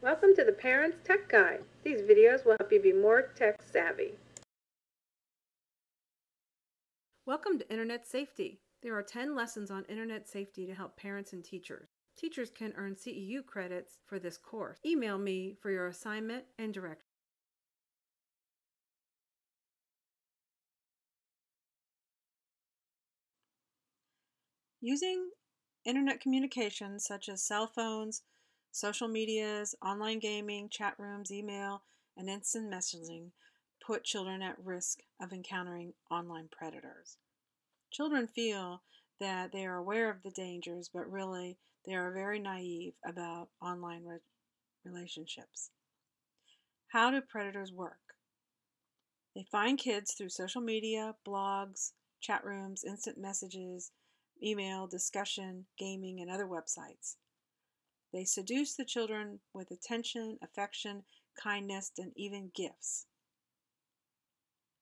Welcome to the Parent's Tech Guide. These videos will help you be more tech savvy. Welcome to Internet Safety. There are 10 lessons on Internet safety to help parents and teachers. Teachers can earn CEU credits for this course. Email me for your assignment and directions. Using Internet communications such as cell phones, social medias, online gaming, chat rooms, email, and instant messaging put children at risk of encountering online predators. Children feel that they are aware of the dangers, but really they are very naive about online relationships. How do predators work? They find kids through social media, blogs, chat rooms, instant messages, email, discussion, gaming, and other websites. They seduce the children with attention, affection, kindness, and even gifts.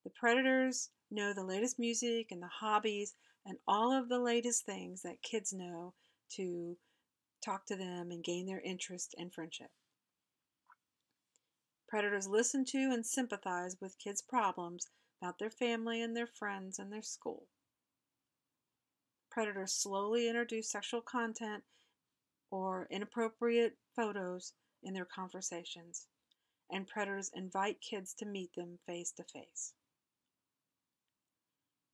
The predators know the latest music and the hobbies and all of the latest things that kids know to talk to them and gain their interest and friendship. Predators listen to and sympathize with kids' problems about their family and their friends and their school. Predators slowly introduce sexual content or inappropriate photos in their conversations, and predators invite kids to meet them face to face.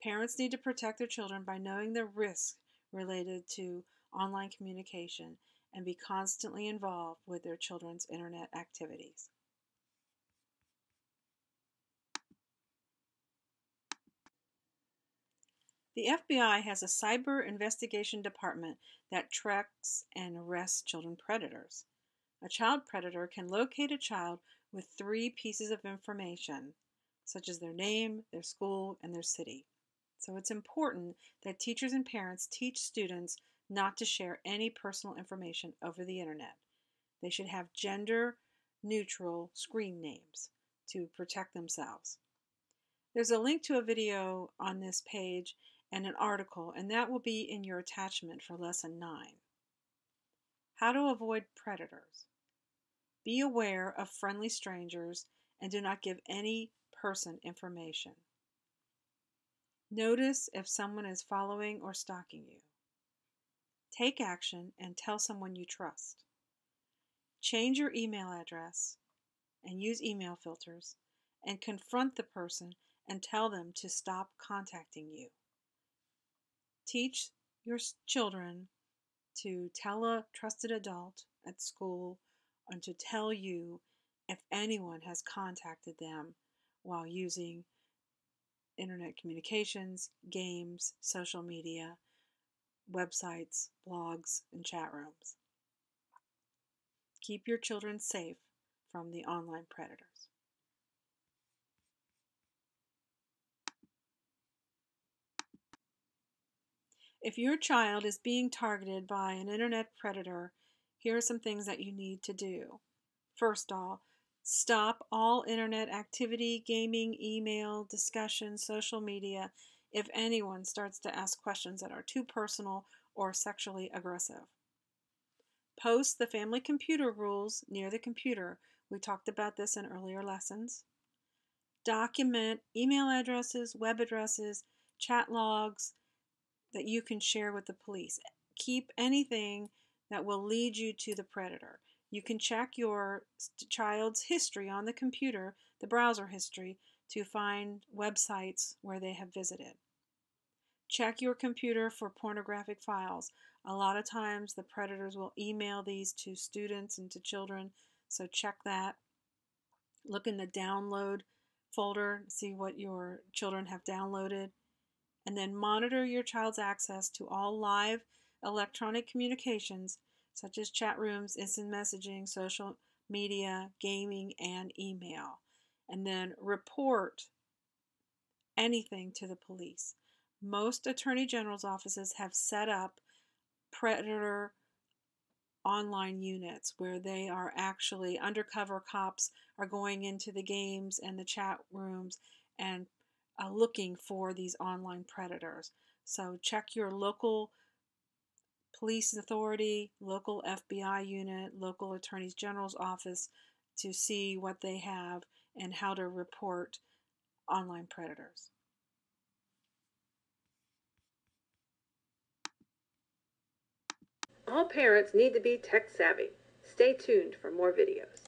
Parents need to protect their children by knowing the risks related to online communication and be constantly involved with their children's internet activities. The FBI has a cyber investigation department that tracks and arrests child predators. A child predator can locate a child with 3 pieces of information, such as their name, their school, and their city. So it's important that teachers and parents teach students not to share any personal information over the internet. They should have gender-neutral screen names to protect themselves. There's a link to a video on this page and an article, and that will be in your attachment for Lesson 9. How to avoid predators. Be aware of friendly strangers and do not give any person information. Notice if someone is following or stalking you. Take action and tell someone you trust. Change your email address and use email filters, and confront the person and tell them to stop contacting you. Teach your children to tell a trusted adult at school and to tell you if anyone has contacted them while using internet communications, games, social media, websites, blogs, and chat rooms. Keep your children safe from the online predators. If your child is being targeted by an internet predator, here are some things that you need to do. First of all, stop all internet activity, gaming, email, discussion, social media, if anyone starts to ask questions that are too personal or sexually aggressive. Post the family computer rules near the computer. We talked about this in earlier lessons. Document email addresses, web addresses, chat logs, that you can share with the police. Keep anything that will lead you to the predator. You can check your child's history on the computer, the browser history, to find websites where they have visited. Check your computer for pornographic files. A lot of times the predators will email these to students and to children, so check that. Look in the download folder, see what your children have downloaded. And then monitor your child's access to all live electronic communications, such as chat rooms, instant messaging, social media, gaming, and email. And then report anything to the police. Most attorney general's offices have set up predator online units where they are actually undercover cops are going into the games and the chat rooms and looking for these online predators. So check your local police authority, local FBI unit, local attorney general's office to see what they have and how to report online predators. All parents need to be tech savvy. Stay tuned for more videos.